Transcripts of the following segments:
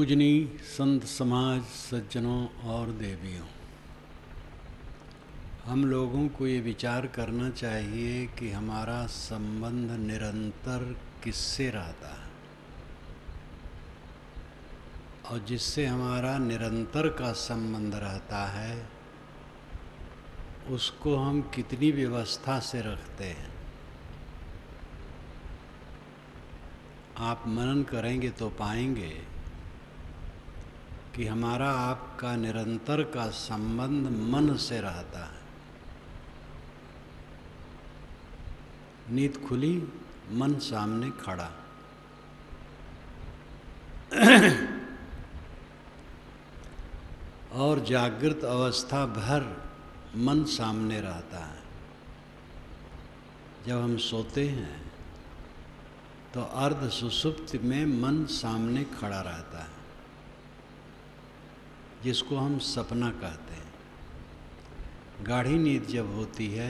पूजनीय संत समाज, सज्जनों और देवियों, हम लोगों को ये विचार करना चाहिए कि हमारा संबंध निरंतर किससे रहता है और जिससे हमारा निरंतर का संबंध रहता है उसको हम कितनी व्यवस्था से रखते हैं। आप मनन करेंगे तो पाएंगे कि हमारा आपका निरंतर का संबंध मन से रहता है। नींद खुली, मन सामने खड़ा। और जागृत अवस्था भर मन सामने रहता है। जब हम सोते हैं तो अर्ध सुसुप्ति में मन सामने खड़ा रहता है, जिसको हम सपना कहते हैं। गाढ़ी नींद जब होती है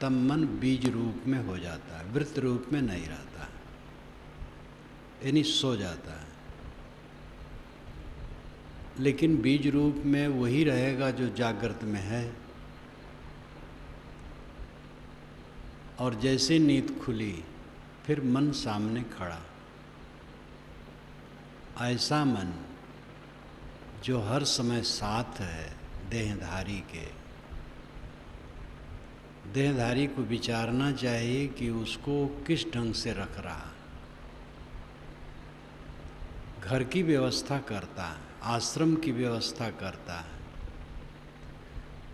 तब मन बीज रूप में हो जाता है, वृत्त रूप में नहीं रहता, यानी सो जाता है। लेकिन बीज रूप में वही रहेगा जो जागृत में है। और जैसे नींद खुली फिर मन सामने खड़ा। ऐसा मन जो हर समय साथ है देहधारी के, देहधारी को विचारना चाहिए कि उसको किस ढंग से रख रहा। घर की व्यवस्था करता है, आश्रम की व्यवस्था करता है,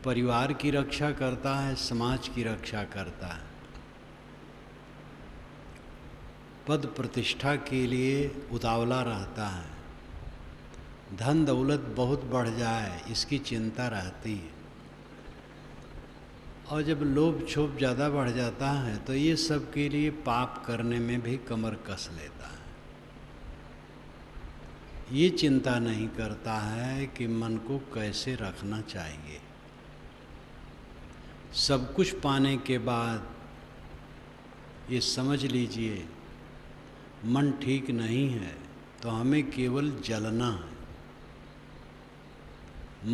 परिवार की रक्षा करता है, समाज की रक्षा करता है, पद प्रतिष्ठा के लिए उतावला रहता है, धन दौलत बहुत बढ़ जाए इसकी चिंता रहती है। और जब लोभ क्षोभ ज़्यादा बढ़ जाता है तो ये सब के लिए पाप करने में भी कमर कस लेता है। ये चिंता नहीं करता है कि मन को कैसे रखना चाहिए। सब कुछ पाने के बाद ये समझ लीजिए मन ठीक नहीं है तो हमें केवल जलना है।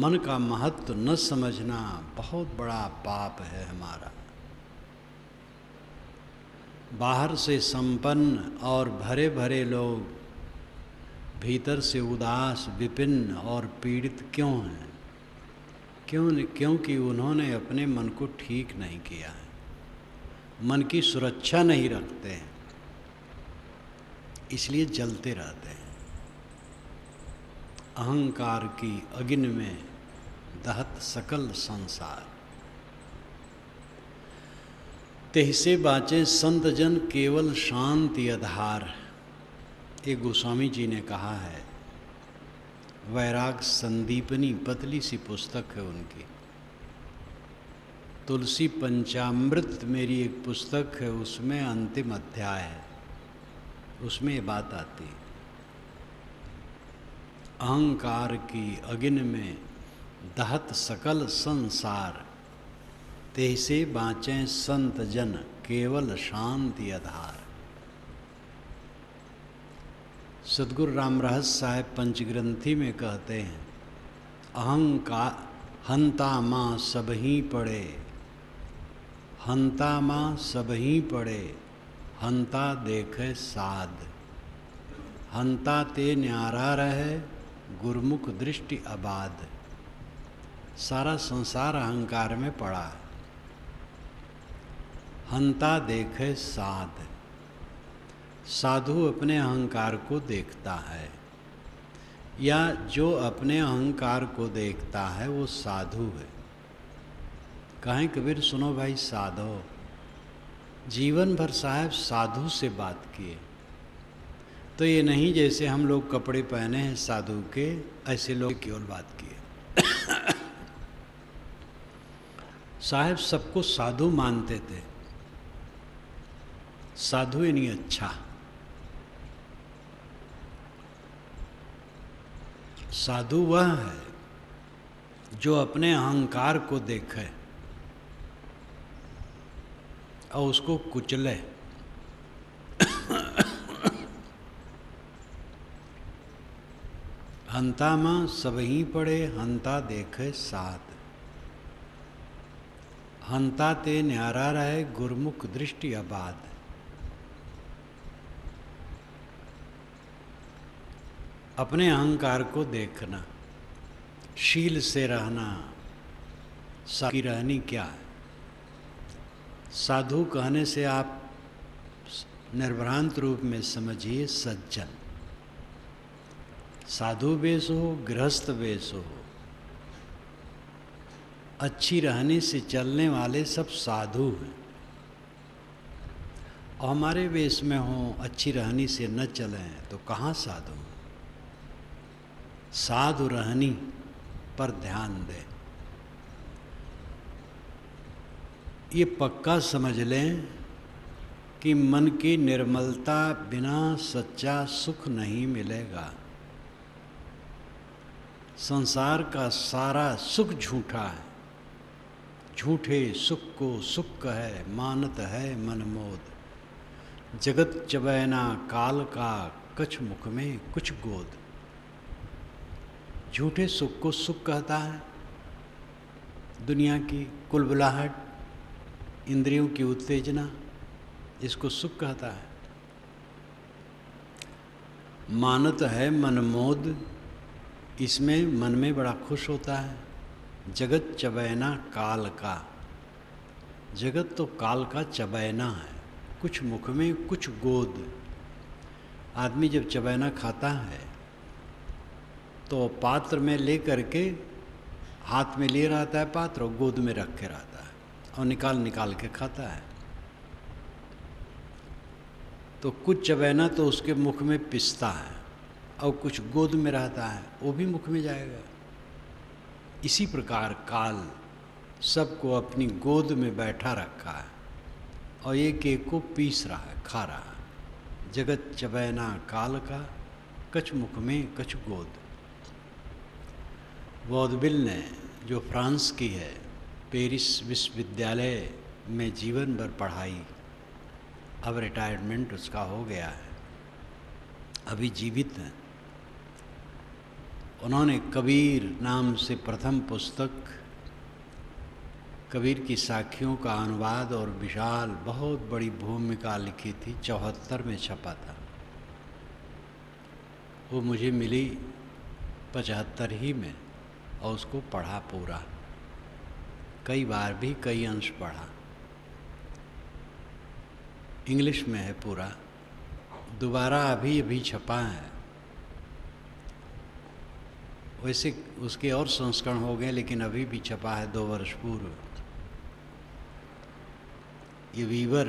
मन का महत्व न समझना बहुत बड़ा पाप है हमारा। बाहर से संपन्न और भरे भरे लोग भीतर से उदास, विपिन्न और पीड़ित क्यों हैं? क्योंकि उन्होंने अपने मन को ठीक नहीं किया है, मन की सुरक्षा नहीं रखते हैं, इसलिए जलते रहते हैं। अहंकार की अग्नि में दहत सकल संसार। तेहसे बाँचे संत जन केवल शांति आधार। एक गोस्वामी जी ने कहा है, वैराग संदीपनी पतली सी पुस्तक है उनकी। तुलसी पंचामृत मेरी एक पुस्तक है, उसमें अंतिम अध्याय है, उसमें ये बात आती है, अहंकार की अग्नि में दहत सकल संसार, तेहसे बाँचें संत जन केवल शांति आधार। सद्गुरु रामरहस साहेब पंचग्रंथी में कहते हैं, अहंकार हंता माँ सबही पड़े, हंता माँ सबही पड़े, हंता देखे साध, हंता ते न्यारा रहे, गुरमुख दृष्टि आबाद। सारा संसार अहंकार में पड़ा है। हंता देखे साध, साधु अपने अहंकार को देखता है, या जो अपने अहंकार को देखता है वो साधु है। कहें कबीर, सुनो भाई साधो, जीवन भर साहब साधु से बात किए तो ये नहीं जैसे हम लोग कपड़े पहने हैं साधु के, ऐसे लोग केवल बात किए। साहेब सबको साधु मानते थे। साधु यानी अच्छा, साधु वह है जो अपने अहंकार को देखे और उसको कुचले। हंता में सब ही पड़े हंता देखे साथ। हंता ते न्यारा रहे गुरमुख दृष्टि आबाद। अपने अहंकार को देखना, शील से रहना, साकी रहनी क्या है। साधु कहने से आप निर्भ्रांत रूप में समझिए सज्जन। साधु वेश हो, गृहस्थ वेश हो, अच्छी रहने से चलने वाले सब साधु हैं। और हमारे वेश में हों, अच्छी रहने से न चलें तो कहाँ साधु। साधु रहनी पर ध्यान दें। ये पक्का समझ लें कि मन की निर्मलता बिना सच्चा सुख नहीं मिलेगा। संसार का सारा सुख झूठा है। झूठे सुख को सुख कहे मानत है मनमोद। जगत चबैना काल का कछ मुख में कुछ गोद। झूठे सुख को सुख कहता है। दुनिया की कुलबुलाहट, इंद्रियों की उत्तेजना, इसको सुख कहता है। मानत है मनमोद, इसमें मन में बड़ा खुश होता है। जगत चबैना काल का, जगत तो काल का चबैना है। कुछ मुख में कुछ गोद। आदमी जब चबैना खाता है तो पात्र में ले करके हाथ में ले रहता है पात्र और गोद में रख के रहता है और निकाल निकाल के खाता है। तो कुछ चबैना तो उसके मुख में पिसता है और कुछ गोद में रहता है, वो भी मुख में जाएगा। इसी प्रकार काल सबको अपनी गोद में बैठा रखा है और एक को पीस रहा है, खा रहा है। जगत चबैना काल का कछ मुख में कछ गोद। वॉडविल ने, जो फ्रांस की है, पेरिस विश्वविद्यालय में जीवन भर पढ़ाई, अब रिटायरमेंट उसका हो गया है, अभी जीवित हैं। उन्होंने कबीर नाम से प्रथम पुस्तक, कबीर की साखियों का अनुवाद और विशाल बहुत बड़ी भूमिका लिखी थी। 74 में छपा था। वो मुझे मिली 75 ही में और उसको पढ़ा पूरा, कई बार भी कई अंश पढ़ा। इंग्लिश में है पूरा, दोबारा अभी अभी छपा है। वैसे उसके और संस्करण हो गए लेकिन अभी भी छपा है 2 वर्ष पूर्व। ये वीवर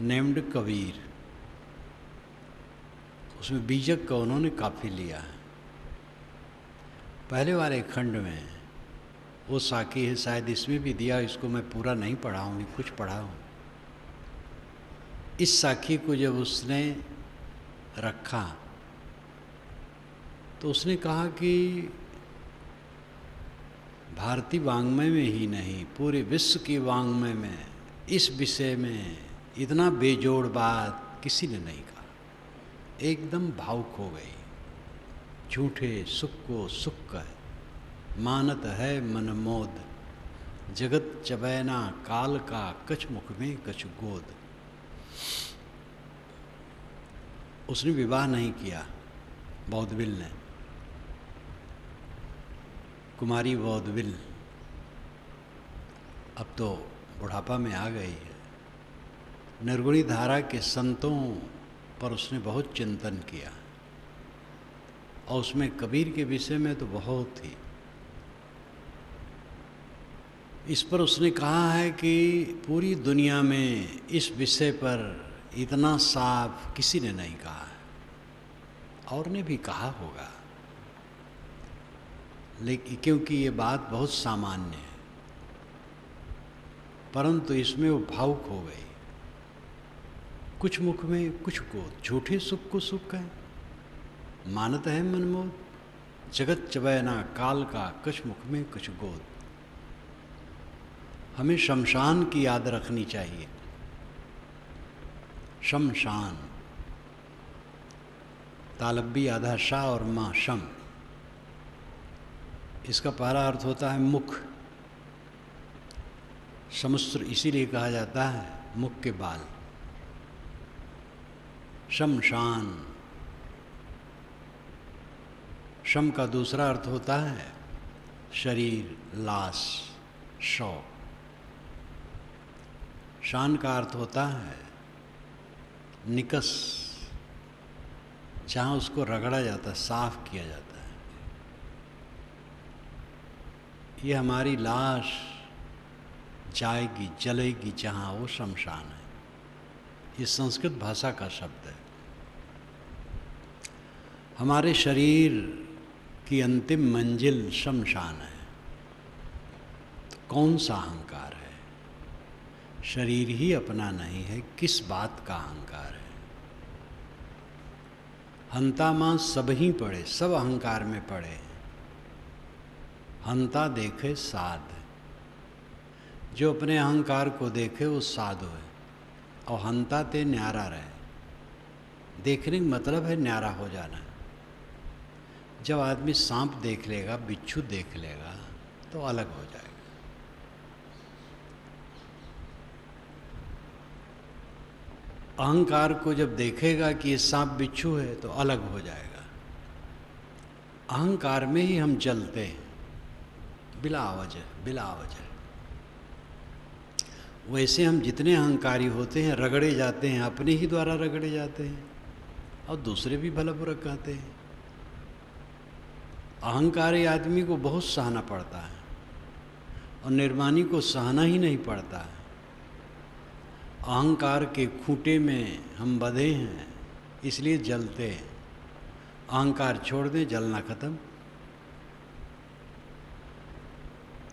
नेम्ड कबीर, उसमें बीजक का उन्होंने काफ़ी लिया है। पहले वाले खंड में वो साकी है, शायद इसमें भी दिया। इसको मैं पूरा नहीं पढ़ा हूँ, कुछ पढ़ा हूँ। इस साखी को जब उसने रखा तो उसने कहा कि भारतीय वाङ्मय में ही नहीं, पूरे विश्व की वाङ्मय में इस विषय में इतना बेजोड़ बात किसी ने नहीं कहा। एकदम भावुक हो गई। झूठे सुख को सुख कहे मानत है मनमोद। जगत चबैना काल का कछ मुख में कछ गोद। उसने विवाह नहीं किया। बौद्धविल ने, कुमारी बौद्धविल अब तो बुढ़ापा में आ गई है। निर्गुणी धारा के संतों पर उसने बहुत चिंतन किया और उसमें कबीर के विषय में तो बहुत ही। इस पर उसने कहा है कि पूरी दुनिया में इस विषय पर इतना साफ किसी ने नहीं कहा है। और ने भी कहा होगा लेकिन क्योंकि ये बात बहुत सामान्य है, परंतु इसमें वो भावुक हो गई। कुछ मुख में कुछ गोद, झूठे सुख को सुख है मानत है मनमोद। जगत चबैना काल का कुछ मुख में कुछ गोद। हमें शमशान की याद रखनी चाहिए। शमशान तालब्बी आधा शाह और माँ शम। इसका पहला अर्थ होता है मुख, समुद्र इसीलिए कहा जाता है मुख के बाल। शमशान, शम का दूसरा अर्थ होता है शरीर, लाश, शव। शान का अर्थ होता है निकस, जहाँ उसको रगड़ा जाता है, साफ किया जाता है। ये हमारी लाश जाएगी, जलेगी जहाँ, वो शमशान है। ये संस्कृत भाषा का शब्द है। हमारे शरीर की अंतिम मंजिल शमशान है। तो कौन सा अहंकार है? शरीर ही अपना नहीं है, किस बात का अहंकार है? हंता माँ सब ही पड़े, सब अहंकार में पड़े। हंता देखे साध, जो अपने अहंकार को देखे वो साध होए और हंता ते न्यारा रहे। देखने का मतलब है न्यारा हो जाना। जब आदमी सांप देख लेगा, बिच्छू देख लेगा, तो अलग हो जाएगा। अहंकार को जब देखेगा कि ये सांप बिच्छू है, तो अलग हो जाएगा। अहंकार में ही हम जलते हैं बिला वजह। वैसे हम जितने अहंकारी होते हैं रगड़े जाते हैं, अपने ही द्वारा रगड़े जाते हैं और दूसरे भी भला बुरा कहते हैं। अहंकारी आदमी को बहुत सहना पड़ता है और निर्माणी को सहना ही नहीं पड़ता है। अहंकार के खूंटे में हम बंधे हैं, इसलिए जलते हैं। अहंकार छोड़ दें, जलना खत्म।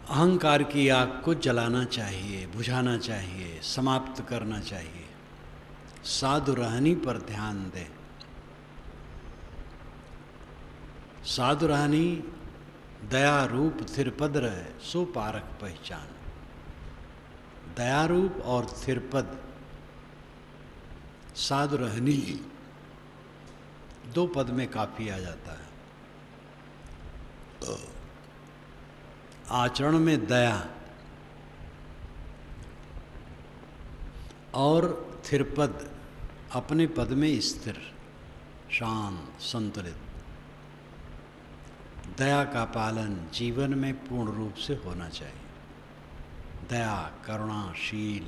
अहंकार की आग को जलाना चाहिए, बुझाना चाहिए, समाप्त करना चाहिए। साधु रहनी पर ध्यान दें। साधु रहनी दया रूप थिरपद रहे सो पारख पहचान। दयारूप और थिरपद, साधु रहनी, दो पद में काफ़ी आ जाता है। आचरण में दया और थिरपद अपने पद में स्थिर, शांत, संतुलित। दया का पालन जीवन में पूर्ण रूप से होना चाहिए। दया, करुणाशील,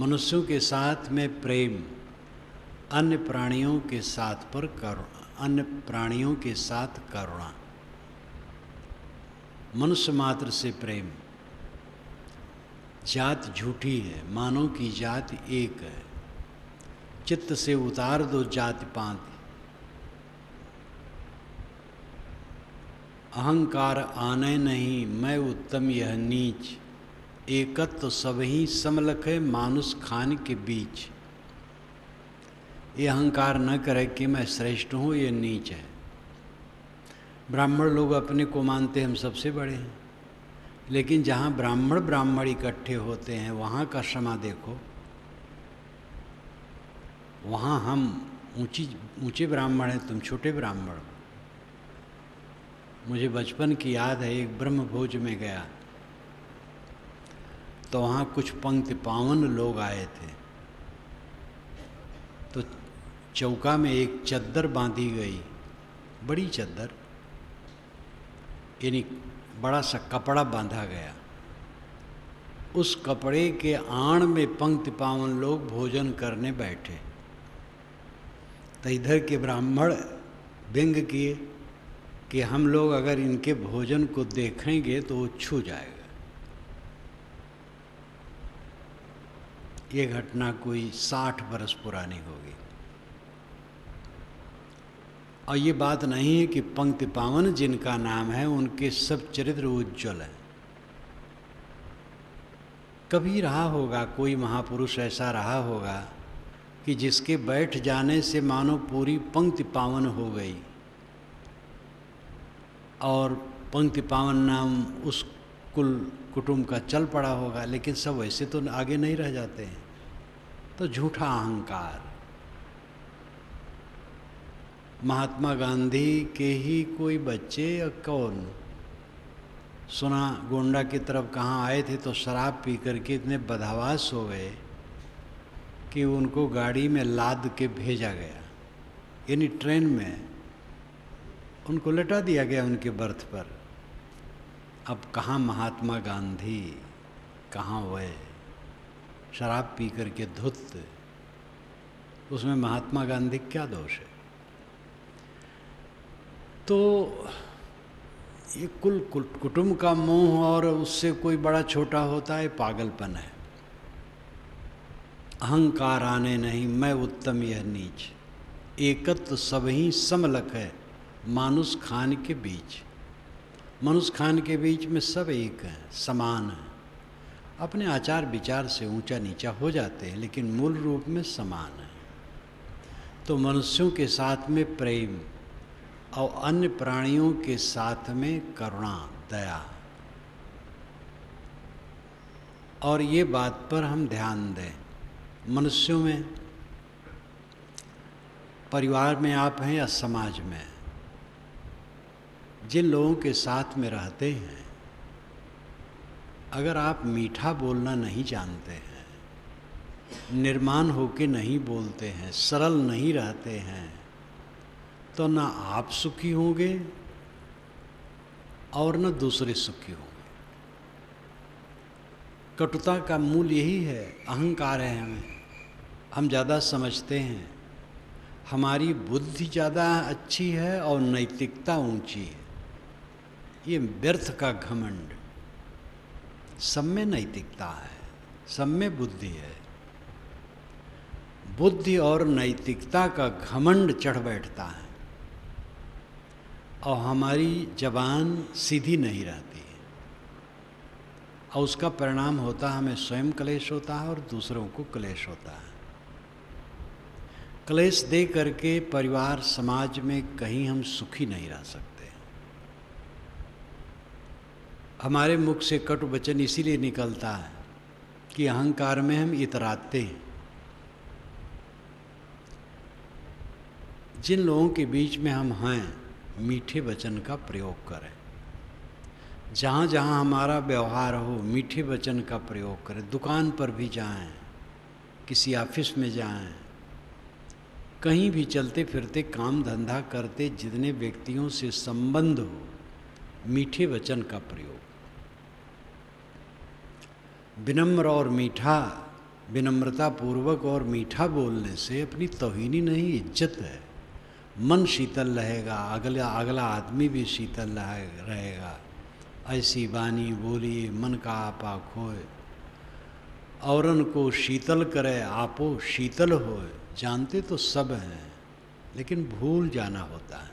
मनुष्यों के साथ में प्रेम, अन्य प्राणियों के साथ करुणा, मनुष्य मात्र से प्रेम। जात झूठी है, मानव की जात एक है। चित्त से उतार दो जाति पाति। अहंकार आने नहीं, मैं उत्तम यह नीच। एकत्व तो सब ही समलखे, मानुष खान के बीच। ये अहंकार न करे कि मैं श्रेष्ठ हूँ, ये नीच है। ब्राह्मण लोग अपने को मानते हम सबसे बड़े हैं, लेकिन जहाँ ब्राह्मण इकट्ठे होते हैं वहाँ का क्षमा देखो। वहाँ हम ऊँचे ब्राह्मण हैं, तुम छोटे ब्राह्मण हो। मुझे बचपन की याद है, एक ब्रह्मभोज में गया तो वहाँ कुछ पंक्ति पावन लोग आए थे। तो चौका में एक चद्दर बांधी गई, बड़ी चद्दर, यानी बड़ा सा कपड़ा बांधा गया। उस कपड़े के आड़ में पंक्ति पावन लोग भोजन करने बैठे। तो इधर के ब्राह्मण व्यंग किए कि हम लोग अगर इनके भोजन को देखेंगे तो वो छू जाएगा। ये घटना कोई 60 बरस पुरानी होगी। और ये बात नहीं है कि पंक्ति पावन जिनका नाम है उनके सब चरित्र उज्ज्वल हैं। कभी रहा होगा कोई महापुरुष ऐसा रहा होगा कि जिसके बैठ जाने से मानो पूरी पंक्ति पावन हो गई, और पंक्ति पावन नाम उस कुल कुटुंब का चल पड़ा होगा, लेकिन सब वैसे तो आगे नहीं रह जाते हैं। तो झूठा अहंकार, महात्मा गांधी के ही कोई बच्चे या कौन, सुना गोंडा की तरफ कहाँ आए थे तो शराब पी करके इतने बदहवास हो गए कि उनको गाड़ी में लाद के भेजा गया, यानी ट्रेन में उनको लटा दिया गया उनके बर्थ पर। अब कहाँ महात्मा गांधी, कहाँ वह शराब पी कर के धुत, उसमें महात्मा गांधी क्या दोष है। तो ये कुल कुटुंब का मोह और उससे कोई बड़ा छोटा होता है, पागलपन है। अहंकार आने नहीं, मैं उत्तम यह नीच, एकत्व सब ही समलक है मानुष खान के बीच। मनुष्य खान के बीच में सब एक हैं, समान हैं, अपने आचार विचार से ऊंचा नीचा हो जाते हैं लेकिन मूल रूप में समान हैं। तो मनुष्यों के साथ में प्रेम और अन्य प्राणियों के साथ में करुणा, दया, और ये बात पर हम ध्यान दें। मनुष्यों में, परिवार में आप हैं या समाज में, जिन लोगों के साथ में रहते हैं, अगर आप मीठा बोलना नहीं जानते हैं, निर्माण होके नहीं बोलते हैं, सरल नहीं रहते हैं, तो ना आप सुखी होंगे और ना दूसरे सुखी होंगे। कटुता का मूल यही है, अहंकार है हमें, हम ज़्यादा समझते हैं, हमारी बुद्धि ज़्यादा अच्छी है और नैतिकता ऊंची है। ये व्यर्थ का घमंड, सब में नैतिकता है, सब में बुद्धि है, बुद्धि और नैतिकता का घमंड चढ़ बैठता है और हमारी जबान सीधी नहीं रहती और उसका परिणाम होता है हमें स्वयं क्लेश होता है और दूसरों को क्लेश होता है। क्लेश दे करके परिवार समाज में कहीं हम सुखी नहीं रह सकते। हमारे मुख से कटु वचन इसीलिए निकलता है कि अहंकार में हम इतराते हैं। जिन लोगों के बीच में हम हैं, मीठे वचन का प्रयोग करें, जहाँ जहाँ हमारा व्यवहार हो मीठे वचन का प्रयोग करें। दुकान पर भी जाएं, किसी ऑफिस में जाएं, कहीं भी चलते फिरते काम धंधा करते जितने व्यक्तियों से संबंध हो, मीठे वचन का प्रयोग। विनम्र और मीठा, विनम्रता पूर्वक और मीठा बोलने से अपनी तौहीनी नहीं, इज्जत है। मन शीतल रहेगा, अगला आदमी भी शीतल रहेगा। ऐसी वाणी बोलिए मन का आपा खोए, औरन को शीतल करे आपो शीतल होए। जानते तो सब हैं लेकिन भूल जाना होता है,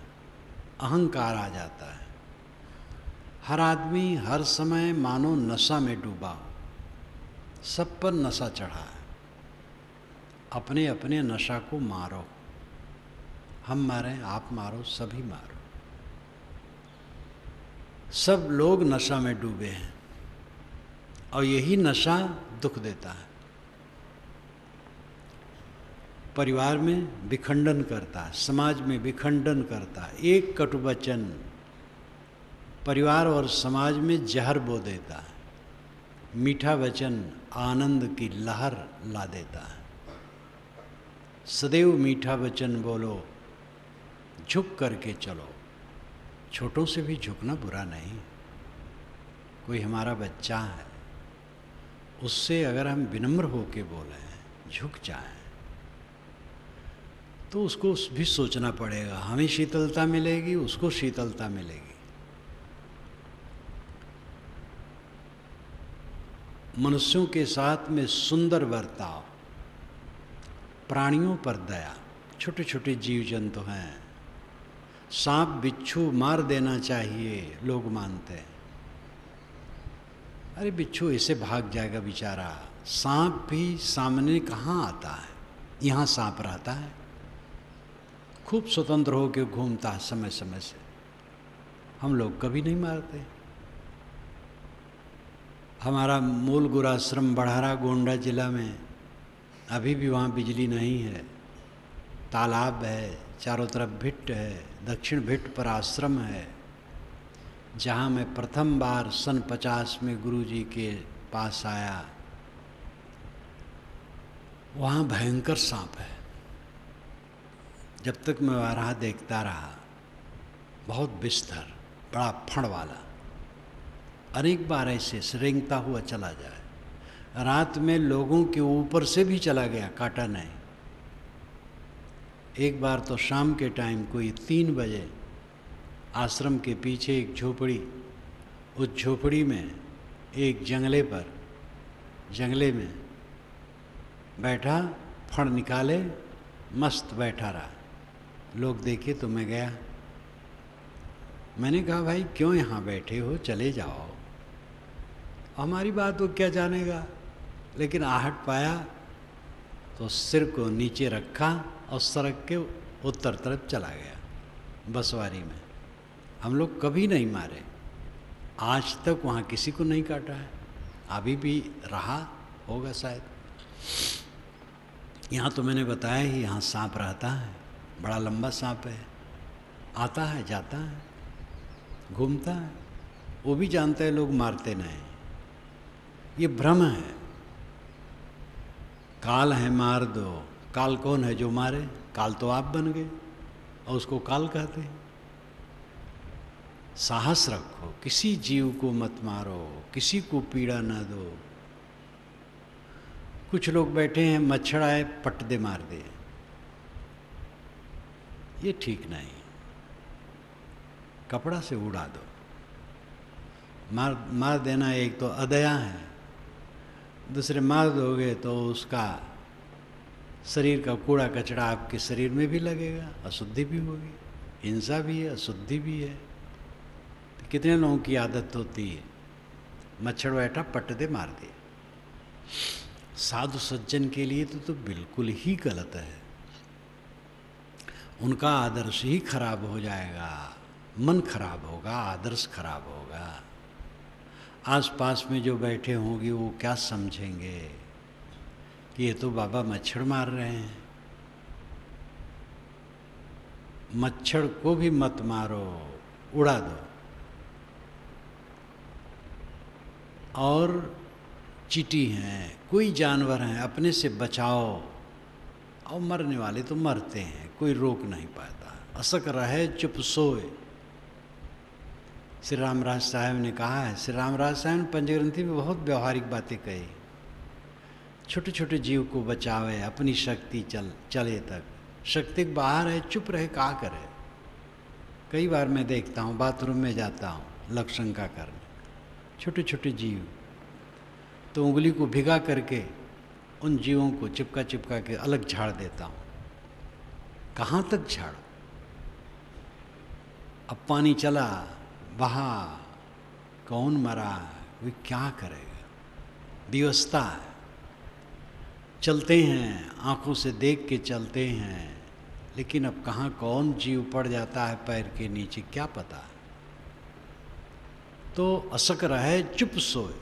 अहंकार आ जाता है। हर आदमी हर समय मानो नशा में डूबा हो, सब पर नशा चढ़ा है। अपने अपने नशा को मारो, हम मारें, आप मारो, सभी मारो, सब लोग नशा में डूबे हैं और यही नशा दुख देता है, परिवार में विखंडन करता है, समाज में विखंडन करता है। एक कटु वचन परिवार और समाज में जहर बो देता है, मीठा वचन आनंद की लहर ला देता है। सदैव मीठा वचन बोलो, झुक करके चलो, छोटों से भी झुकना बुरा नहीं। कोई हमारा बच्चा है, उससे अगर हम विनम्र होके बोलें, झुक जाएं, तो उसको भी सोचना पड़ेगा, हमें शीतलता मिलेगी, उसको शीतलता मिलेगी। मनुष्यों के साथ में सुंदर बर्ताव, प्राणियों पर दया। छोटे छोटे जीव जंतु हैं, सांप बिच्छू मार देना चाहिए, लोग मानते हैं, अरे बिच्छू इसे भाग जाएगा बेचारा। सांप भी सामने कहाँ आता है, यहाँ सांप रहता है, खूब स्वतंत्र होकर घूमता है समय समय से, हम लोग कभी नहीं मारते। हमारा मूल गुराश्रम बड़हरा गोंडा जिला में, अभी भी वहाँ बिजली नहीं है, तालाब है, चारों तरफ भिट्ट है, दक्षिण भिट्ट पर आश्रम है, जहाँ मैं प्रथम बार सन 50 में गुरुजी के पास आया। वहाँ भयंकर सांप है, जब तक मैं वहाँ देखता रहा, बहुत बिस्तर, बड़ा फण वाला, अनेक बार ऐसे रेंगता हुआ चला जाए, रात में लोगों के ऊपर से भी चला गया, काटा नहीं। एक बार तो शाम के टाइम कोई 3 बजे आश्रम के पीछे एक झोपड़ी, उस झोपड़ी में एक जंगले में बैठा, फण निकाले, मस्त बैठा रहा। लोग देखे तो मैं गया, मैंने कहा भाई क्यों यहाँ बैठे हो, चले जाओ। हमारी बात वो क्या जानेगा, लेकिन आहट पाया तो सिर को नीचे रखा और सड़क के उत्तर तरफ चला गया। बसवारी में हम लोग कभी नहीं मारे, आज तक वहाँ किसी को नहीं काटा है, अभी भी रहा होगा शायद। यहाँ तो मैंने बताया ही, यहाँ सांप रहता है, बड़ा लंबा सांप है, आता है जाता है, घूमता है। वो भी जानता है लोग मारते नहीं, ये भ्रम है। काल है मार दो, काल कौन है जो मारे, काल तो आप बन गए और उसको काल कहते हैं। साहस रखो, किसी जीव को मत मारो, किसी को पीड़ा ना दो। कुछ लोग बैठे हैं, मच्छर आए पट दे मार दे, ये ठीक नहीं। कपड़ा से उड़ा दो, मार देना एक तो अदया है, दूसरे मार दोगे तो उसका शरीर का कूड़ा कचरा आपके शरीर में भी लगेगा, अशुद्धि भी होगी, हिंसा भी है, अशुद्धि भी है। तो कितने लोगों की आदत होती है, मच्छर बैठा पट दे मार दे। साधु सज्जन के लिए तो बिल्कुल ही गलत है, उनका आदर्श ही खराब हो जाएगा, मन खराब होगा, आदर्श खराब होगा। आसपास में जो बैठे होंगे वो क्या समझेंगे कि ये तो बाबा मच्छर मार रहे हैं। मच्छर को भी मत मारो, उड़ा दो। और चीटी हैं, कोई जानवर हैं, अपने से बचाओ। और मरने वाले तो मरते हैं, कोई रोक नहीं पाता, असक रहे चुप सोए। श्री रामराज साहब ने कहा है, श्री रामराज साहब ने पंचग्रंथी में बहुत व्यवहारिक बातें कही, छोटे छोटे जीव को बचावे अपनी शक्ति चले तक, शक्ति के बाहर है, चुप रहे क्या करे। कई बार मैं देखता हूँ, बाथरूम में जाता हूँ लक्षणका करने, छोटे छोटे जीव तो उंगली को भिगा करके उन जीवों को चिपका चिपका के अलग झाड़ देता हूँ। कहाँ तक झाड़ो, अब पानी चला, बहा, कौन मरा, कोई क्या करेगा, व्यवस्था है। चलते हैं, आँखों से देख के चलते हैं, लेकिन अब कहाँ कौन जीव पड़ जाता है पैर के नीचे क्या पता। तो असक रहे चुप सोए,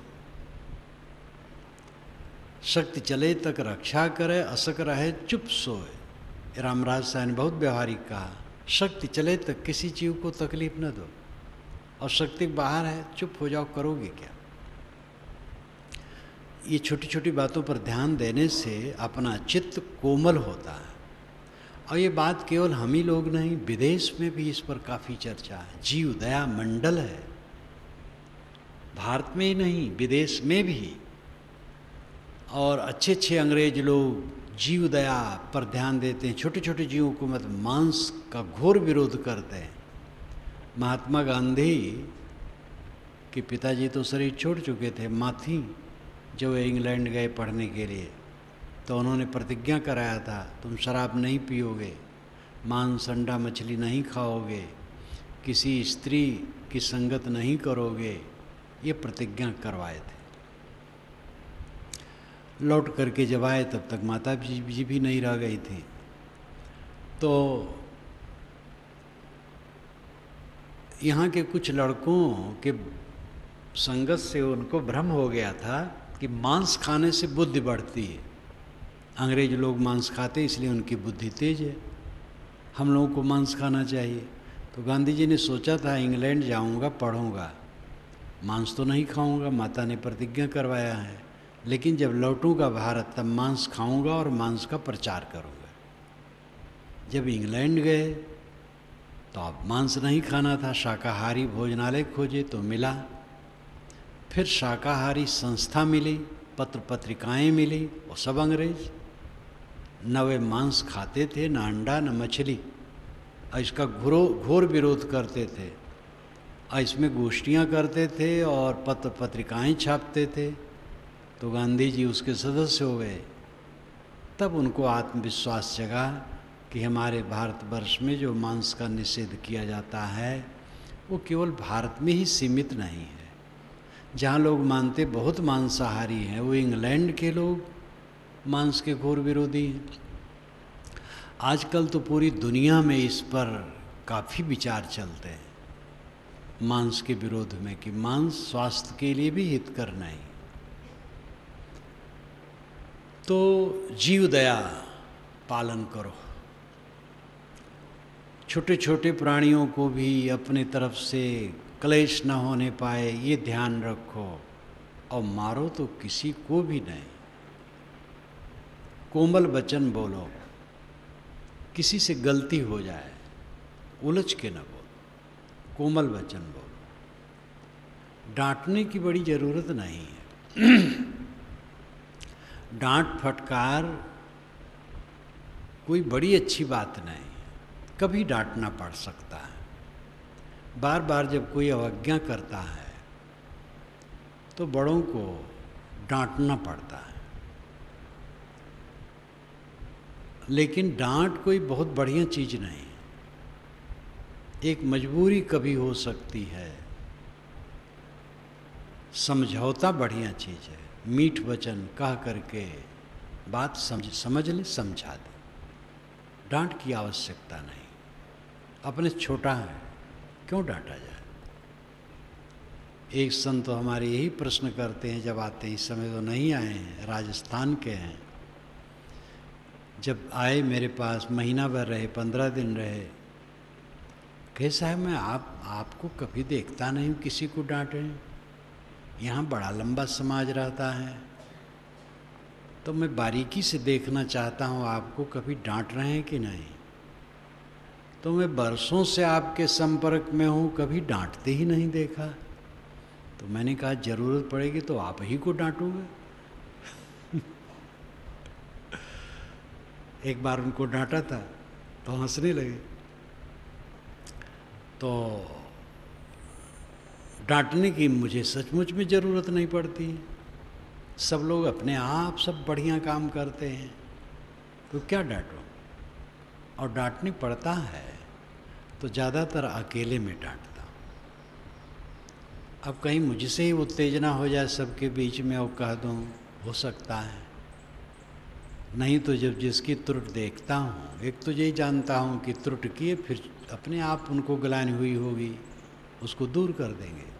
शक्ति चले तक रक्षा करे, असक रहे चुप सोए। रामराज साहब ने बहुत व्यवहारिक कहा, शक्ति चले तक किसी जीव को तकलीफ न दो, और शक्ति बाहर है, चुप हो जाओ, करोगे क्या। ये छोटी छोटी बातों पर ध्यान देने से अपना चित्त कोमल होता है। और ये बात केवल हम ही लोग नहीं, विदेश में भी इस पर काफ़ी चर्चा है। जीव दया मंडल है, भारत में ही नहीं विदेश में भी। और अच्छे अच्छे अंग्रेज लोग जीव दया पर ध्यान देते हैं, छोटे छोटे जीवों को मत, मांस का घोर विरोध करते हैं। महात्मा गांधी के पिताजी तो शरीर छोड़ चुके थे, माथी, जब वे इंग्लैंड गए पढ़ने के लिए तो उन्होंने प्रतिज्ञा कराया था, तुम शराब नहीं पियोगे, मांस अंडा मछली नहीं खाओगे, किसी स्त्री की संगत नहीं करोगे, ये प्रतिज्ञा करवाए थे। लौट करके जब आए तब तक माता जी भी नहीं रह गई थी। तो यहाँ के कुछ लड़कों के संगत से उनको भ्रम हो गया था कि मांस खाने से बुद्धि बढ़ती है, अंग्रेज लोग मांस खाते इसलिए उनकी बुद्धि तेज है। हम लोगों को मांस खाना चाहिए। तो गांधी जी ने सोचा था इंग्लैंड जाऊंगा, पढ़ूंगा, मांस तो नहीं खाऊंगा, माता ने प्रतिज्ञा करवाया है, लेकिन जब लौटूंगा भारत तब मांस खाऊंगा और मांस का प्रचार करूंगा। जब इंग्लैंड गए तो अब मांस नहीं खाना था, शाकाहारी भोजनालय खोजे तो मिला, फिर शाकाहारी संस्था मिली, पत्र पत्रिकाएँ मिली, और सब अंग्रेज, न वे मांस खाते थे, न अंडा, न मछली, और इसका घोर विरोध करते थे, और इसमें गोष्ठियाँ करते थे और पत्र पत्रिकाएँ छापते थे। तो गांधी जी उसके सदस्य हो गए। तब उनको आत्मविश्वास जगा कि हमारे भारतवर्ष में जो मांस का निषेध किया जाता है वो केवल भारत में ही सीमित नहीं है। जहाँ लोग मानते बहुत मांसाहारी हैं, वो इंग्लैंड के लोग मांस के घोर विरोधी हैं। आजकल तो पूरी दुनिया में इस पर काफ़ी विचार चलते हैं मांस के विरोध में, कि मांस स्वास्थ्य के लिए भी हितकर नहीं। तो जीव दया पालन करो, छोटे छोटे प्राणियों को भी अपने तरफ से क्लेश न होने पाए ये ध्यान रखो, और मारो तो किसी को भी नहीं। कोमल वचन बोलो, किसी से गलती हो जाए उलझ के न बोलो, कोमल वचन बोलो। डांटने की बड़ी ज़रूरत नहीं है, डांट फटकार कोई बड़ी अच्छी बात नहीं, कभी डांटना पड़ सकता है। बार बार जब कोई अवज्ञा करता है तो बड़ों को डांटना पड़ता है, लेकिन डांट कोई बहुत बढ़िया चीज़ नहीं है। एक मजबूरी कभी हो सकती है, समझौता बढ़िया चीज़ है। मीठ वचन कह करके बात समझ ले, समझा दे, डांट की आवश्यकता नहीं। अपने छोटा है, क्यों डांटा जाए। एक संत तो हमारे यही प्रश्न करते हैं जब आते हैं, इस समय तो नहीं आए हैं, राजस्थान के हैं। जब आए मेरे पास, महीना भर रहे, 15 दिन रहे, कैसा है, मैं आपको कभी देखता नहीं हूँ किसी को डांटे। यहाँ बड़ा लंबा समाज रहता है, तो मैं बारीकी से देखना चाहता हूँ आपको कभी डांट रहे हैं कि नहीं। तो मैं बरसों से आपके संपर्क में हूँ, कभी डांटते ही नहीं देखा। तो मैंने कहा ज़रूरत पड़ेगी तो आप ही को डांटूंगा। एक बार उनको डांटा था तो हंसने लगे। तो डांटने की मुझे सचमुच में ज़रूरत नहीं पड़ती, सब लोग अपने आप सब बढ़िया काम करते हैं, तो क्या डांटो। और डांटने पड़ता है तो ज़्यादातर अकेले में डांटता हूँ। अब कहीं मुझसे ही उत्तेजना हो जाए सबके बीच में और कह दूँ, हो सकता है। नहीं तो जब जिसकी त्रुटि देखता हूँ, एक तो यही जानता हूँ कि त्रुटि किए, फिर अपने आप उनको ग्लानि हुई होगी, उसको दूर कर देंगे।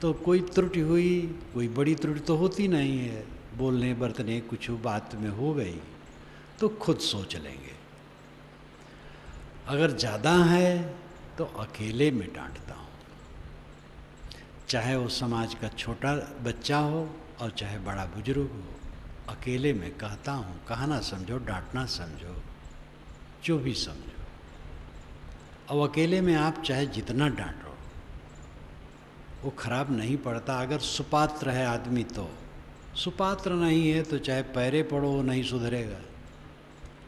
तो कोई त्रुटि हुई, कोई बड़ी त्रुटि तो होती नहीं है, बोलने बरतने कुछ बात में हो गई तो खुद सोच लेंगे। अगर ज़्यादा है तो अकेले में डांटता हूँ, चाहे वो समाज का छोटा बच्चा हो और चाहे बड़ा बुजुर्ग हो, अकेले में कहता हूँ। कहना समझो, डांटना समझो, जो भी समझो। और अकेले में आप चाहे जितना डांटो वो खराब नहीं पड़ता, अगर सुपात्र है आदमी तो। सुपात्र नहीं है तो चाहे पैरे पड़ो वो नहीं सुधरेगा,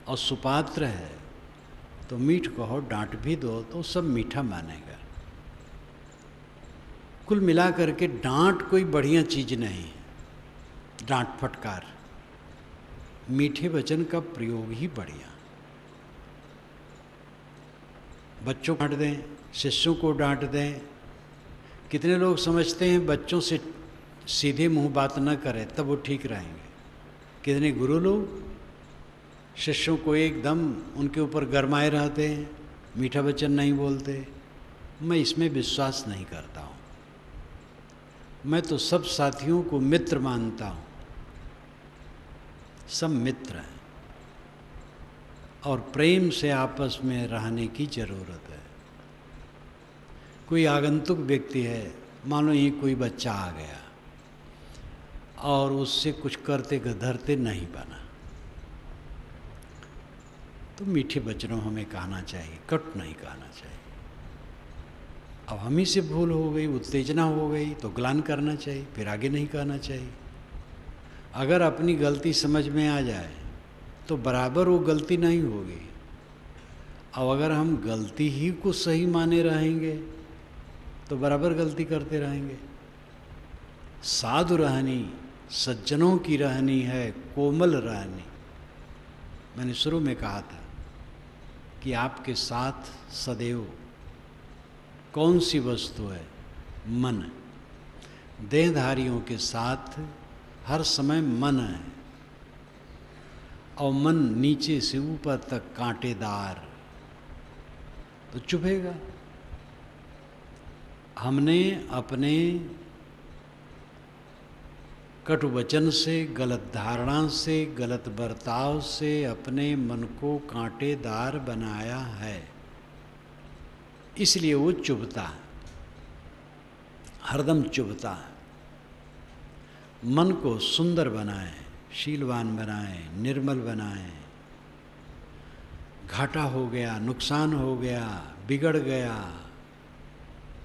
और सुपात्र है तो मीठ कहो, डांट भी दो तो सब मीठा मानेगा। कुल मिला करके डांट कोई बढ़िया चीज़ नहीं है, डांट फटकार, मीठे वचन का प्रयोग ही बढ़िया। बच्चों को डांट दें, शिष्यों को डांट दें। कितने लोग समझते हैं बच्चों से सीधे मुंह बात न करें तब वो ठीक रहेंगे। कितने गुरु लोग शिष्यों को एकदम उनके ऊपर गरमाए रहते हैं, मीठा वचन नहीं बोलते। मैं इसमें विश्वास नहीं करता हूँ। मैं तो सब साथियों को मित्र मानता हूँ, सब मित्र हैं। और प्रेम से आपस में रहने की ज़रूरत है। कोई आगंतुक व्यक्ति है, मानो ये कोई बच्चा आ गया और उससे कुछ करते गधरते नहीं बना, तो मीठे वचनों हमें कहना चाहिए, कट नहीं कहना चाहिए। अब हम ही से भूल हो गई, उत्तेजना हो गई तो ग्लान करना चाहिए, फिर आगे नहीं कहना चाहिए। अगर अपनी गलती समझ में आ जाए तो बराबर वो गलती नहीं होगी। अब अगर हम गलती ही को सही माने रहेंगे तो बराबर गलती करते रहेंगे। साधु रहनी, सज्जनों की रहनी है कोमल रहनी। मैंने शुरू में कहा था कि आपके साथ सदैव कौन सी वस्तु है? मन। देहधारियों के साथ हर समय मन है, और मन नीचे से ऊपर तक कांटेदार, तो चुभेगा। हमने अपने कटु वचन से, गलत धारणा से, गलत बर्ताव से अपने मन को कांटेदार बनाया है, इसलिए वो चुभता है, हरदम चुभता है। मन को सुंदर बनाए, शीलवान बनाए, निर्मल बनाए। घाटा हो गया, नुकसान हो गया, बिगड़ गया,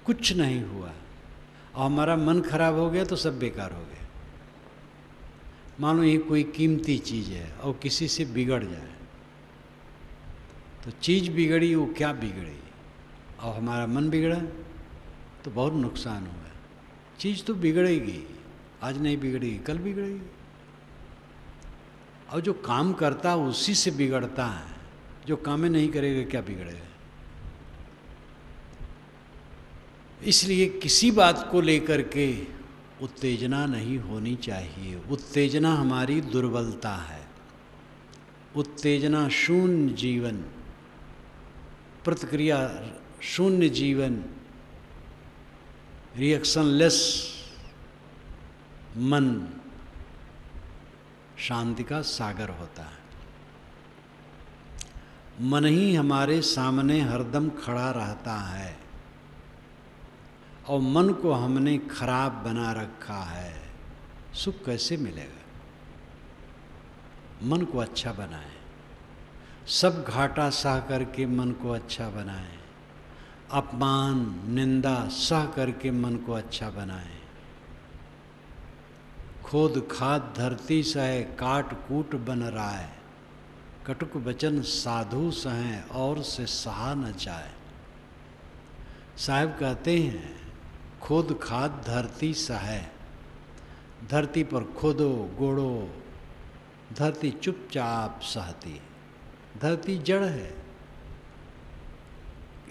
कुछ नहीं हुआ और हमारा मन खराब हो गया तो सब बेकार हो गया। मानो ये कोई कीमती चीज़ है और किसी से बिगड़ जाए तो चीज़ बिगड़ी, वो क्या बिगड़ी, और हमारा मन बिगड़ा तो बहुत नुकसान हुआ। चीज़ तो बिगड़ेगी, आज नहीं बिगड़ेगी कल बिगड़ेगी। और जो काम करता है उसी से बिगड़ता है, जो कामें नहीं करेगा क्या बिगड़ेगा। इसलिए किसी बात को लेकर के उत्तेजना नहीं होनी चाहिए। उत्तेजना हमारी दुर्बलता है। उत्तेजना शून्य जीवन, प्रतिक्रिया शून्य जीवन, रिएक्शनलेस मन शांति का सागर होता है। मन ही हमारे सामने हरदम खड़ा रहता है और मन को हमने खराब बना रखा है। सुख कैसे मिलेगा? मन को अच्छा बनाए, सब घाटा सह करके मन को अच्छा बनाए, अपमान निंदा सह करके मन को अच्छा बनाए। खोद खाद धरती सहे, काट कूट बन राय, कटुक वचन साधु सहे, और से सहा न जाए। साहब कहते हैं खोद खाद धरती सहे, धरती पर खोदो गोड़ो, धरती चुपचाप सहती है। धरती जड़ है।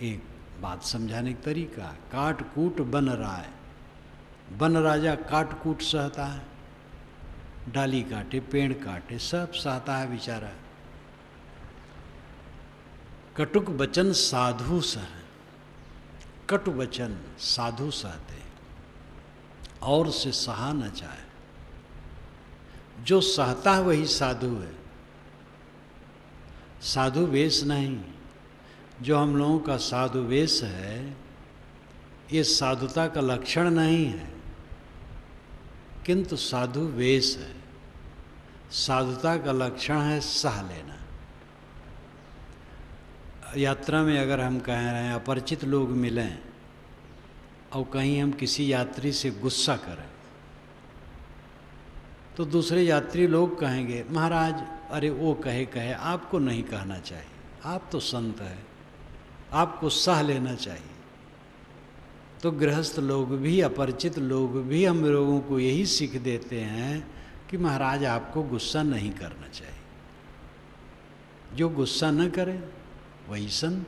एक बात समझाने का तरीका, काट कूट बन राय, बन राजा काट कूट सहता है, डाली काटे पेड़ काटे सब सहता है बेचारा। कटुक वचन साधु सहे, कटु वचन साधु सहते, और से सहा न जाए। जो सहता है वही साधु है, साधु वेश नहीं। जो हम लोगों का साधु वेश है ये साधुता का लक्षण नहीं है, किंतु साधु वेश है। साधुता का लक्षण है सह लेना। यात्रा में अगर हम कह रहे हैं अपरिचित लोग मिलें और कहीं हम किसी यात्री से गुस्सा करें तो दूसरे यात्री लोग कहेंगे महाराज अरे वो कहे आपको नहीं कहना चाहिए, आप तो संत हैं, आपको सह लेना चाहिए। तो गृहस्थ लोग भी, अपरिचित लोग भी हम लोगों को यही सीख देते हैं कि महाराज आपको गुस्सा नहीं करना चाहिए। जो गुस्सा न करे वही संत।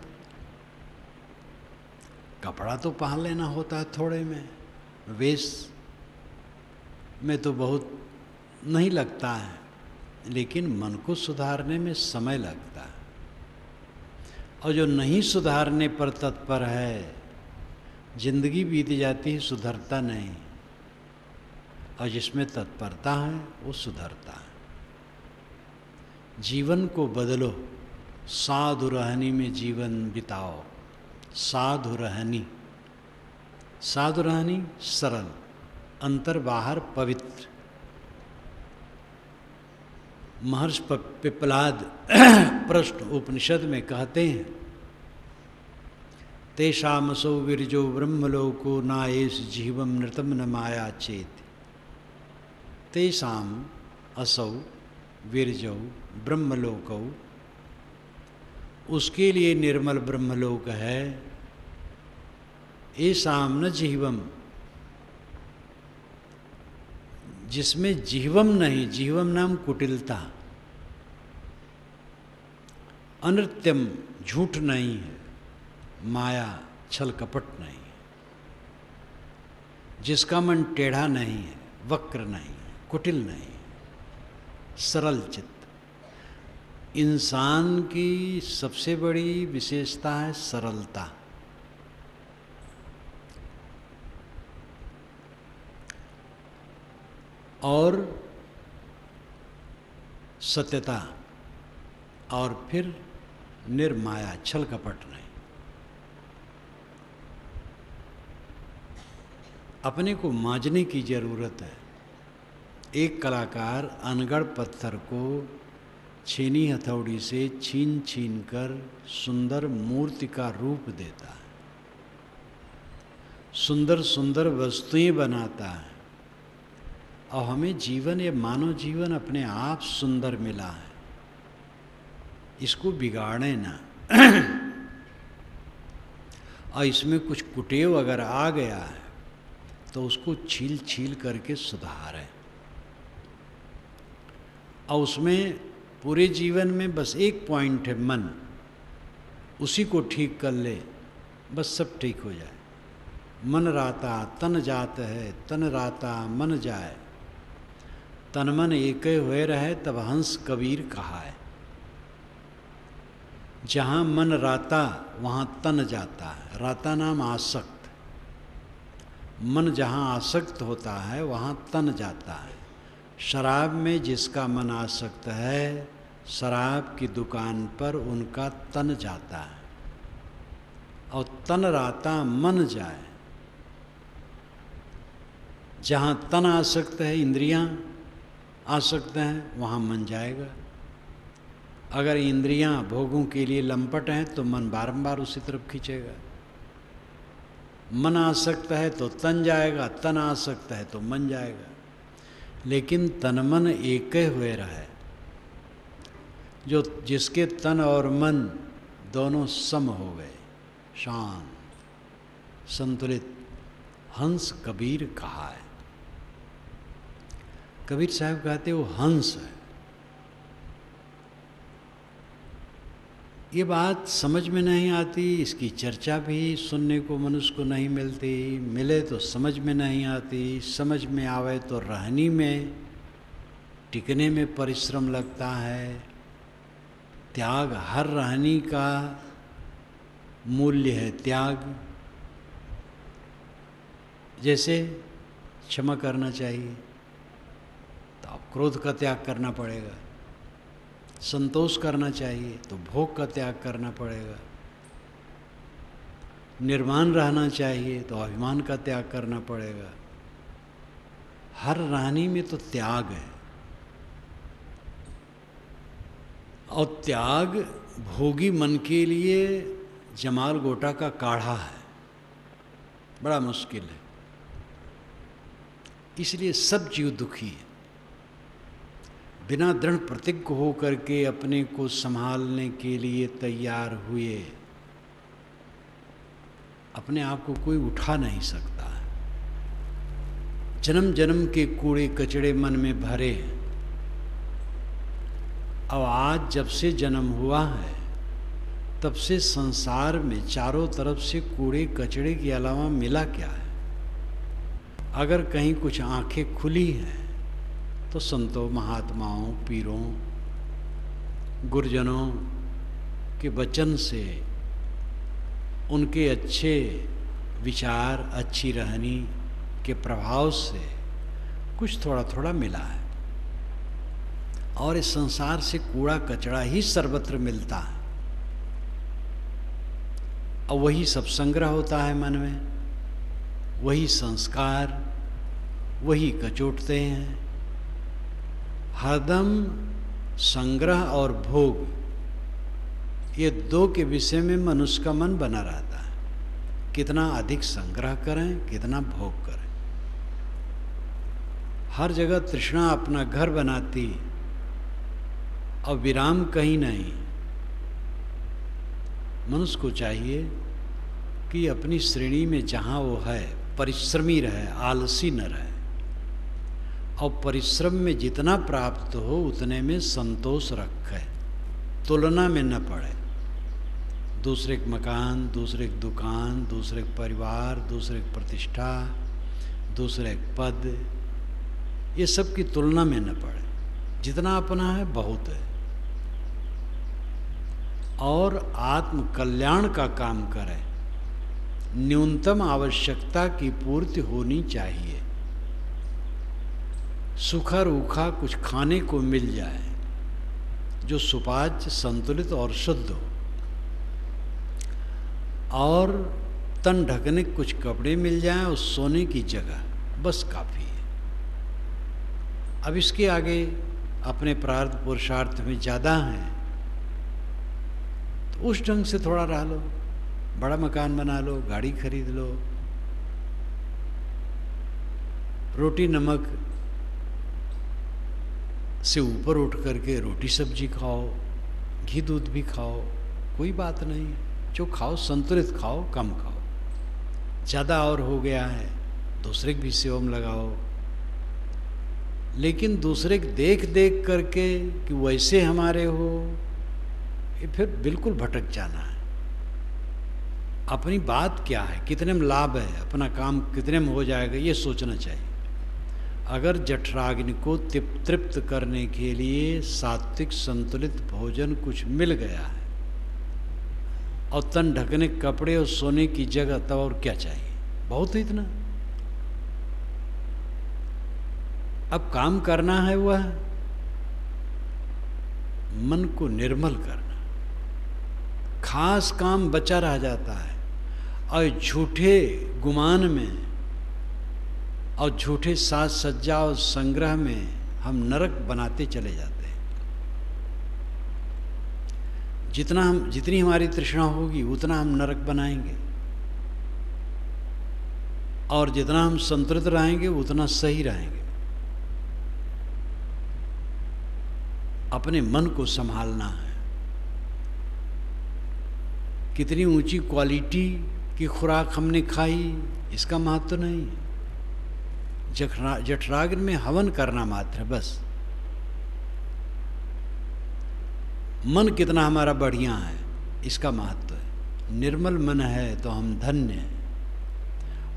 कपड़ा तो पहन लेना होता है थोड़े में, वेश में तो बहुत नहीं लगता है, लेकिन मन को सुधारने में समय लगता है। और जो नहीं सुधारने पर तत्पर है, जिंदगी बीत जाती है सुधरता नहीं, और जिसमें तत्परता है वो सुधरता है। जीवन को बदलो, साधु रहनी में जीवन बिताओ। साधु रहनी, साधु रहनी सरल, अंतर बाहर पवित्र। महर्षि पिपलाद प्रश्न उपनिषद में कहते हैं, तेषामसो विरजो ब्रह्मलोको ना एष जीवम नृतम न माया चेत। तेषाम असौ विरजौ ब्रह्मलोकौ, उसके लिए निर्मल ब्रह्मलोक है। एषाम न जीवम, जिसमें जीवम नहीं, जीवम नाम कुटिलता, अनृत्यम झूठ नहीं है, माया छल कपट नहीं है, जिसका मन टेढ़ा नहीं है, वक्र नहीं है, कुटिल नहीं है, सरल चित्त। इंसान की सबसे बड़ी विशेषता है सरलता। और सत्यता, और फिर निर्माया, छल कपट नहीं। अपने को मांझने की जरूरत है। एक कलाकार अनगढ़ पत्थर को छीनी हथौड़ी से छीन छीन कर सुंदर मूर्ति का रूप देता है, सुंदर सुंदर वस्तुएं बनाता है। और हमें जीवन, ये मानव जीवन अपने आप सुंदर मिला है, इसको बिगाड़े ना। और इसमें कुछ कुटेव अगर आ गया है तो उसको छील छील करके सुधारें। और उसमें पूरे जीवन में बस एक पॉइंट है, मन, उसी को ठीक कर ले, बस सब ठीक हो जाए। मन राता तन जात है, तन राता मन जाए, तन मन एके हुए रहे, तब हंस कबीर कहा है। जहाँ मन राता वहाँ तन जाता है। राता नाम आसक्त, मन जहाँ आसक्त होता है वहाँ तन जाता है। शराब में जिसका मन आसक्त है, शराब की दुकान पर उनका तन जाता है। और तन राता मन जाए, जहाँ तन आसक्त है, इंद्रियाँ आसक्त हैं, वहाँ मन जाएगा। अगर इंद्रियाँ भोगों के लिए लंपट हैं तो मन बारंबार उसी तरफ खींचेगा। मन आसक्त है तो तन जाएगा, तन आसक्त है तो मन जाएगा। लेकिन तन मन एक हुए रहे, जो जिसके तन और मन दोनों सम हो गए, शांत संतुलित, हंस कबीर कहा है। कबीर साहब कहते वो हंस है। ये बात समझ में नहीं आती, इसकी चर्चा भी सुनने को मनुष्य को नहीं मिलती, मिले तो समझ में नहीं आती, समझ में आवे तो रहनी में, टिकने में परिश्रम लगता है। त्याग, हर रहनी का मूल्य है त्याग। जैसे क्षमा करना चाहिए तो आप क्रोध का त्याग करना पड़ेगा, संतोष करना चाहिए तो भोग का त्याग करना पड़ेगा, निर्माण रहना चाहिए तो अभिमान का त्याग करना पड़ेगा। हर रहनी में तो त्याग है। और त्याग भोगी मन के लिए जमाल गोटा का काढ़ा है, बड़ा मुश्किल है। इसलिए सब जीव दुखी है। बिना दृढ़ प्रतिज्ञ हो करके अपने को संभालने के लिए तैयार हुए, अपने आप को कोई उठा नहीं सकता। जन्म जन्म के कूड़े कचड़े मन में भरे हैं। अब आज जब से जन्म हुआ है तब से संसार में चारों तरफ से कूड़े कचड़े के अलावा मिला क्या है? अगर कहीं कुछ आंखें खुली हैं तो संतों, महात्माओं, पीरों, गुरुजनों के वचन से, उनके अच्छे विचार, अच्छी रहनी के प्रभाव से कुछ थोड़ा थोड़ा मिला है। और इस संसार से कूड़ा कचड़ा ही सर्वत्र मिलता है। और वही सब संग्रह होता है मन में, वही संस्कार वही कचोटते हैं। हरदम संग्रह और भोग ये दो के विषय में मनुष्य का मन बना रहता है, कितना अधिक संग्रह करें कितना भोग करें। हर जगह तृष्णा अपना घर बनाती और विराम कहीं नहीं। मनुष्य को चाहिए कि अपनी श्रेणी में जहाँ वो है परिश्रमी रहे, आलसी न रहे, और परिश्रम में जितना प्राप्त हो उतने में संतोष रखे, तुलना में न पड़े। दूसरे के मकान, दूसरे की दुकान, दूसरे के परिवार, दूसरे की प्रतिष्ठा, दूसरे के पद, ये सब की तुलना में न पड़े। जितना अपना है बहुत है, और आत्मकल्याण का काम करें। न्यूनतम आवश्यकता की पूर्ति होनी चाहिए। सूखा रूखा कुछ खाने को मिल जाए जो सुपाच्य, संतुलित और शुद्ध हो, और तन ढकने कुछ कपड़े मिल जाएं और सोने की जगह, बस काफ़ी है। अब इसके आगे अपने प्रार्थ पुरुषार्थ में ज़्यादा हैं तो उस ढंग से थोड़ा रह लो, बड़ा मकान बना लो, गाड़ी खरीद लो, रोटी नमक से ऊपर उठ करके रोटी सब्जी खाओ, घी दूध भी खाओ, कोई बात नहीं। जो खाओ संतुलित खाओ, कम खाओ। ज़्यादा और हो गया है दूसरे की भी सेवा में लगाओ, लेकिन दूसरे को देख देख करके कि वैसे हमारे हो, ये फिर बिल्कुल भटक जाना है। अपनी बात क्या है, कितने में लाभ है, अपना काम कितने में हो जाएगा, ये सोचना चाहिए। अगर जठराग्नि को तृप्त करने के लिए सात्विक संतुलित भोजन कुछ मिल गया है और तन ढकने कपड़े और सोने की जगह, तब और क्या चाहिए, बहुत है इतना। अब काम करना है वह मन को निर्मल करना, खास काम बचा रह जाता है। और झूठे गुमान में और झूठे साज सज्जा और संग्रह में हम नरक बनाते चले जाते हैं। जितनी हमारी तृष्णा होगी उतना हम नरक बनाएंगे, और जितना हम संतुलित रहेंगे उतना सही रहेंगे। अपने मन को संभालना है। कितनी ऊंची क्वालिटी की खुराक हमने खाई इसका महत्व नहीं है। जठराग्नि में हवन करना मात्र है, बस। मन कितना हमारा बढ़िया है इसका महत्व है। निर्मल मन है तो हम धन्य हैं,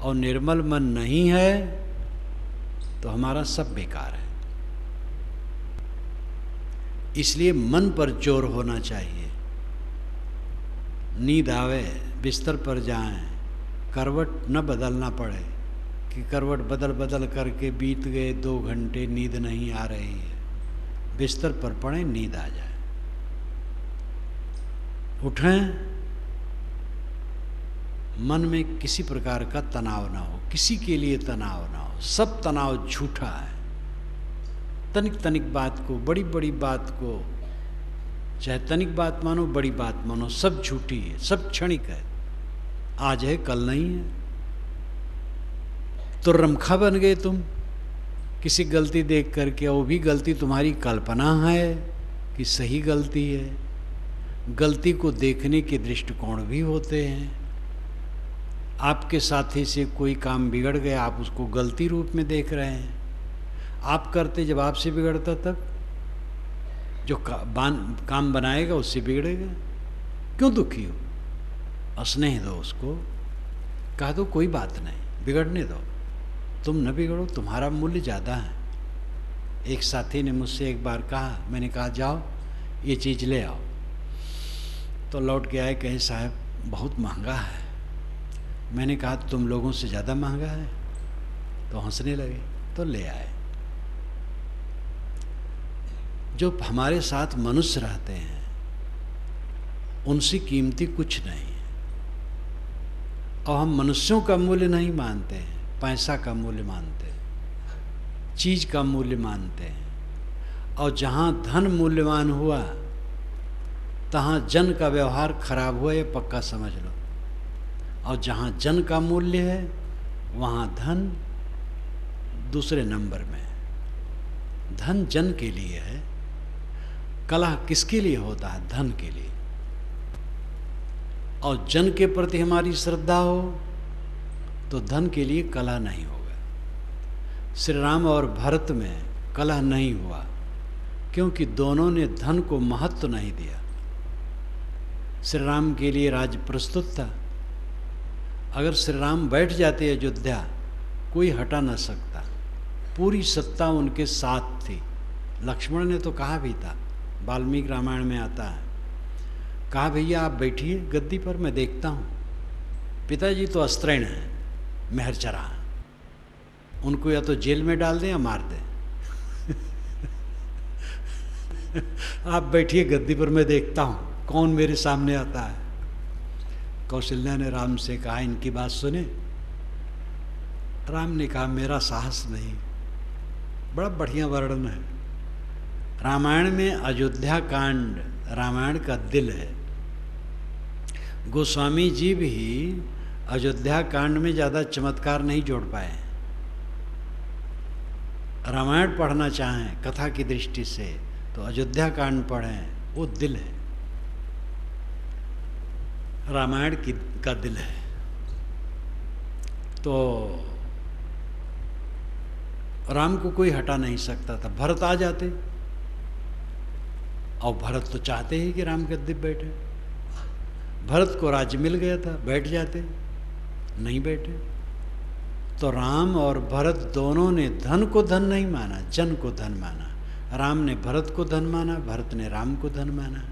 और निर्मल मन नहीं है तो हमारा सब बेकार है। इसलिए मन पर जोर होना चाहिए। नींद आवे बिस्तर पर जाएं, करवट न बदलना पड़े कि करवट बदल बदल करके बीत गए 2 घंटे, नींद नहीं आ रही है। बिस्तर पर पड़े नींद आ जाए, उठें, मन में किसी प्रकार का तनाव ना हो, किसी के लिए तनाव ना हो। सब तनाव झूठा है। तनिक तनिक बात को, बड़ी बड़ी बात को, चाहे तनिक बात मानो बड़ी बात मानो, सब झूठी है, सब क्षणिक है। आज है कल नहीं है। तो रमखा बन गए तुम किसी गलती देख करके, वो भी गलती तुम्हारी कल्पना है कि सही गलती है। गलती को देखने के दृष्टिकोण भी होते हैं। आपके साथी से कोई काम बिगड़ गया, आप उसको गलती रूप में देख रहे हैं। आप करते जब आपसे बिगड़ता तब जो काम बनाएगा उससे बिगड़ेगा। क्यों दुखी हो, स्नेह दो उसको, कह दो कोई बात नहीं, बिगड़ने दो, तुम न बिगड़ो, तुम्हारा मूल्य ज़्यादा है। एक साथी ने मुझसे एक बार कहा, मैंने कहा जाओ ये चीज़ ले आओ, तो लौट के आए, कहे साहब बहुत महंगा है। मैंने कहा तुम लोगों से ज़्यादा महंगा है, तो हंसने लगे, तो ले आए। जो हमारे साथ मनुष्य रहते हैं उनसे कीमती कुछ नहीं है। और हम मनुष्यों का मूल्य नहीं मानते हैं, पैसा का मूल्य मानते हैं, चीज़ का मूल्य मानते हैं। और जहाँ धन मूल्यवान हुआ तहाँ जन का व्यवहार खराब हुआ, ये पक्का समझ लो। और जहाँ जन का मूल्य है वहाँ धन दूसरे नंबर में है। धन जन के लिए है, कला किसके लिए होता है? धन के लिए। और जन के प्रति हमारी श्रद्धा हो तो धन के लिए कला नहीं होगा। श्री राम और भरत में कला नहीं हुआ क्योंकि दोनों ने धन को महत्व नहीं दिया। श्री राम के लिए राज्य प्रस्तुत था, अगर श्री राम बैठ जाते अयोध्या कोई हटा न सकता, पूरी सत्ता उनके साथ थी। लक्ष्मण ने तो कहा भी था, वाल्मीकि रामायण में आता है, कहा भैया आप बैठिए गद्दी पर, मैं देखता हूँ। पिताजी तो अस्त्रहीन हैं, मेहरचरा हैं, उनको या तो जेल में डाल दें या मार दें। आप बैठिए गद्दी पर, मैं देखता हूँ कौन मेरे सामने आता है। कौशल्या ने राम से कहा इनकी बात सुने। राम ने कहा मेरा साहस नहीं। बड़ा बढ़िया वर्णन है रामायण में। अयोध्या कांड रामायण का दिल है। गोस्वामी जी भी अयोध्या कांड में ज़्यादा चमत्कार नहीं जोड़ पाए। रामायण पढ़ना चाहें कथा की दृष्टि से तो अयोध्या कांड पढ़ें, वो दिल है रामायण का दिल है। तो राम को कोई हटा नहीं सकता था। भरत आ जाते और भरत तो चाहते ही कि राम गद्दी पर बैठे। भरत को राज्य मिल गया था, बैठ जाते, नहीं बैठे। तो राम और भरत दोनों ने धन को धन नहीं माना, जन को धन माना। राम ने भरत को धन माना, भरत ने राम को धन माना।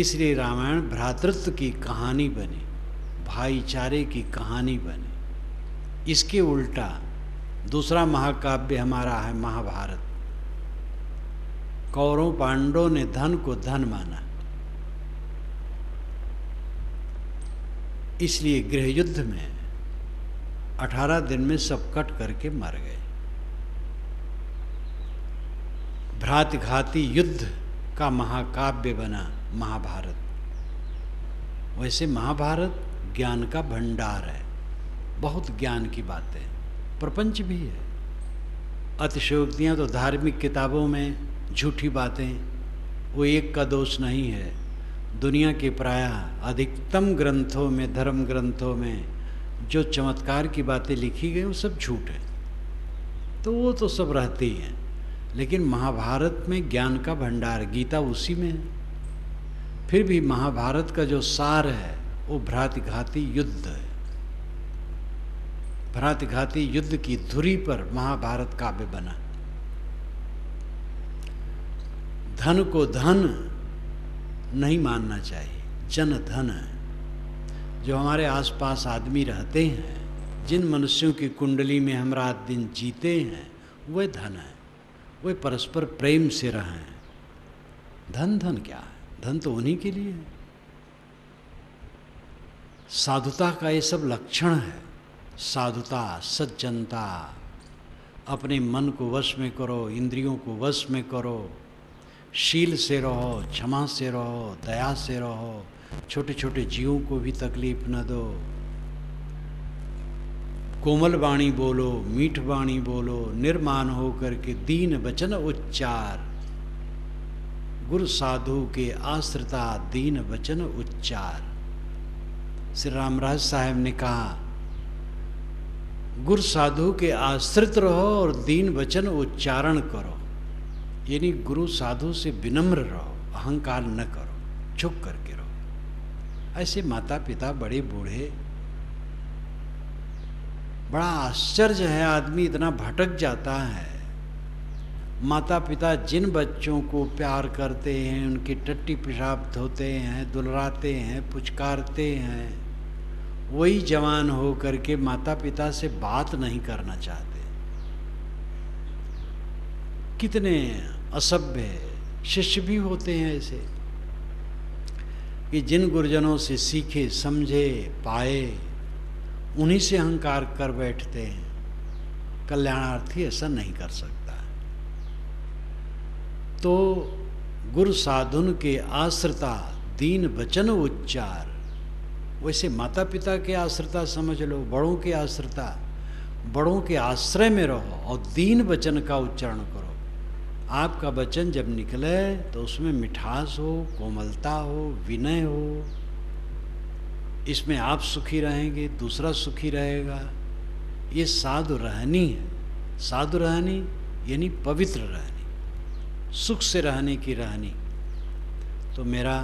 इसलिए रामायण भ्रातृत्व की कहानी बनी, भाईचारे की कहानी बनी। इसके उल्टा दूसरा महाकाव्य हमारा है महाभारत। कौरवों पांडवों ने धन को धन माना, इसलिए गृह युद्ध में 18 दिन में सब कट करके मर गए। भ्रातघाती युद्ध का महाकाव्य बना महाभारत। वैसे महाभारत ज्ञान का भंडार है, बहुत ज्ञान की बातें, प्रपंच भी है। अतिशयोक्तियाँ तो धार्मिक किताबों में झूठी बातें, वो एक का दोष नहीं है। दुनिया के प्रायः अधिकतम ग्रंथों में, धर्म ग्रंथों में जो चमत्कार की बातें लिखी गई वो सब झूठ है, तो वो तो सब रहती हैं। लेकिन महाभारत में ज्ञान का भंडार, गीता उसी में है। फिर भी महाभारत का जो सार है वो भ्रातघाती युद्ध है। भ्रातघाती युद्ध की धुरी पर महाभारत काव्य बना। धन को धन नहीं मानना चाहिए, जन धन है। जो हमारे आसपास आदमी रहते हैं, जिन मनुष्यों की कुंडली में हम रात दिन जीते हैं, वह धन है। वह परस्पर प्रेम से रहें। धन धन क्या है? धन तो उन्हीं के लिए है। साधुता का ये सब लक्षण है। साधुता, सज्जनता, अपने मन को वश में करो, इंद्रियों को वश में करो, शील से रहो, क्षमा से रहो, दया से रहो, छोटे छोटे जीवों को भी तकलीफ न दो। कोमल वाणी बोलो, मीठ वाणी बोलो, निर्माण हो करके दीन वचन उच्चार। गुरु साधु के आश्रिता दीन वचन उच्चार। श्री रामराज साहब ने कहा गुरु साधु के आश्रित रहो और दीन वचन उच्चारण करो, यानी गुरु साधु से विनम्र रहो, अहंकार न करो, झुक करके रहो। ऐसे माता पिता बड़े बूढ़े, बड़ा आश्चर्य है आदमी इतना भटक जाता है। माता पिता जिन बच्चों को प्यार करते हैं, उनकी टट्टी पेशाब धोते हैं, दुलराते हैं, पुचकारते हैं, वही जवान हो करके माता पिता से बात नहीं करना चाहते। कितने असभ्य शिष्य भी होते हैं ऐसे कि जिन गुरुजनों से सीखे, समझे, पाए, उन्हीं से अहंकार कर बैठते हैं। कल्याणार्थी ऐसा नहीं कर सकता। तो गुरु साधुन के आश्रिता दीन वचन उच्चार, वैसे माता पिता के आश्रिता समझ लो, बड़ों के आश्रिता, बड़ों के आश्रय में रहो और दीन वचन का उच्चारण करो। आपका वचन जब निकले तो उसमें मिठास हो, कोमलता हो, विनय हो। इसमें आप सुखी रहेंगे, दूसरा सुखी रहेगा। ये साधु रहनी है। साधु रहनी यानी पवित्र रहनी, सुख से रहने की रहनी। तो मेरा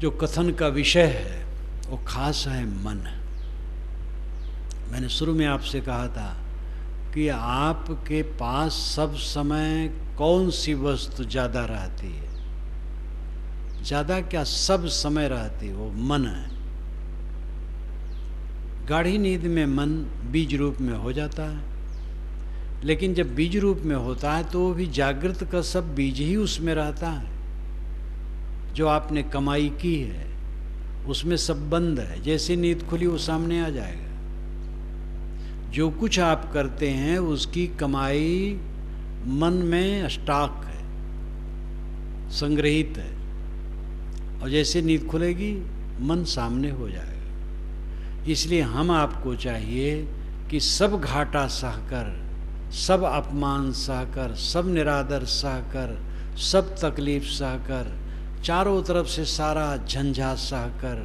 जो कथन का विषय है वो खास है मन। मैंने शुरू में आपसे कहा था कि आपके पास सब समय कौन सी वस्तु ज़्यादा रहती है, ज़्यादा क्या सब समय रहती है, वो मन है। गाढ़ी नींद में मन बीज रूप में हो जाता है, लेकिन जब बीज रूप में होता है तो वो भी जागृत का सब बीज ही उसमें रहता है। जो आपने कमाई की है उसमें सब बंद है, जैसे नींद खुली वो सामने आ जाएगा। जो कुछ आप करते हैं उसकी कमाई मन में स्टॉक है, संग्रहित है, और जैसे नींद खुलेगी मन सामने हो जाएगा। इसलिए हम आपको चाहिए कि सब घाटा सहकर, सब अपमान सहकर, सब निरादर सहकर, सब तकलीफ सहकर, चारों तरफ से सारा झंझा सहकर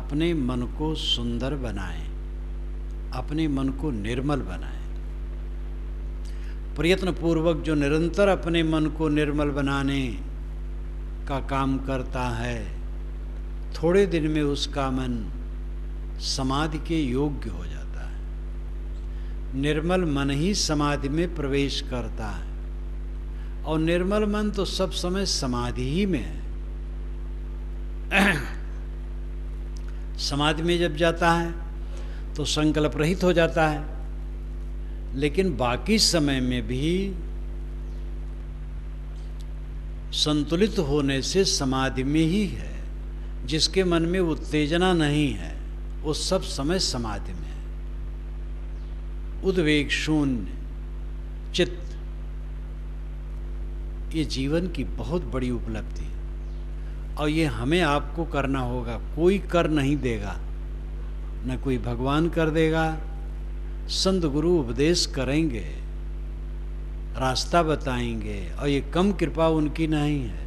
अपने मन को सुंदर बनाएं, अपने मन को निर्मल बनाएं। प्रयत्न पूर्वक जो निरंतर अपने मन को निर्मल बनाने का काम करता है, थोड़े दिन में उसका मन समाधि के योग्य हो जाता है। निर्मल मन ही समाधि में प्रवेश करता है, और निर्मल मन तो सब समय समाधि ही में है। समाधि में जब जाता है तो संकल्प रहित हो जाता है, लेकिन बाकी समय में भी संतुलित होने से समाधि में ही है। जिसके मन में उत्तेजना नहीं है वो सब समय समाधि में है। उद्वेग शून्य चित्त, ये जीवन की बहुत बड़ी उपलब्धि है, और ये हमें आपको करना होगा। कोई कर नहीं देगा, न कोई भगवान कर देगा। संत गुरु उपदेश करेंगे, रास्ता बताएंगे, और ये कम कृपा उनकी नहीं है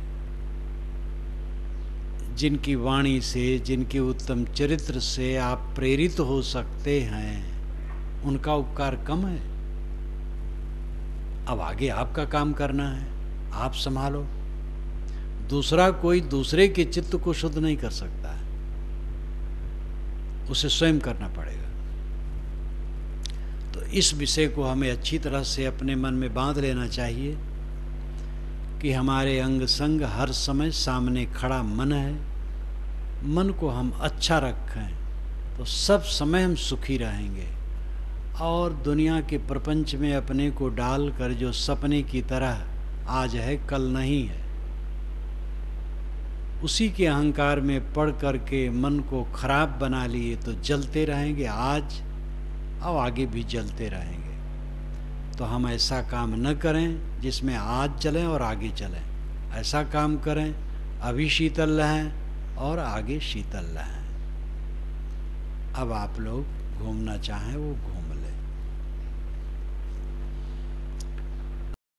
जिनकी वाणी से, जिनके उत्तम चरित्र से आप प्रेरित हो सकते हैं। उनका उपकार कम है। अब आगे आपका काम करना है, आप संभालो। दूसरा कोई दूसरे के चित्त को शुद्ध नहीं कर सकता, उसे स्वयं करना पड़ेगा। तो इस विषय को हमें अच्छी तरह से अपने मन में बांध लेना चाहिए कि हमारे अंग संग हर समय सामने खड़ा मन है। मन को हम अच्छा रखें तो सब समय हम सुखी रहेंगे, और दुनिया के प्रपंच में अपने को डाल कर जो सपने की तरह आज है कल नहीं है, उसी के अहंकार में पड़ करके मन को खराब बना लिए तो जलते रहेंगे आज और आगे भी जलते रहेंगे। तो हम ऐसा काम न करें जिसमें आज जलें और आगे जलें। ऐसा काम करें अभी शीतल रहें और आगे शीतल रहें। अब आप लोग घूमना चाहें वो घूम लें।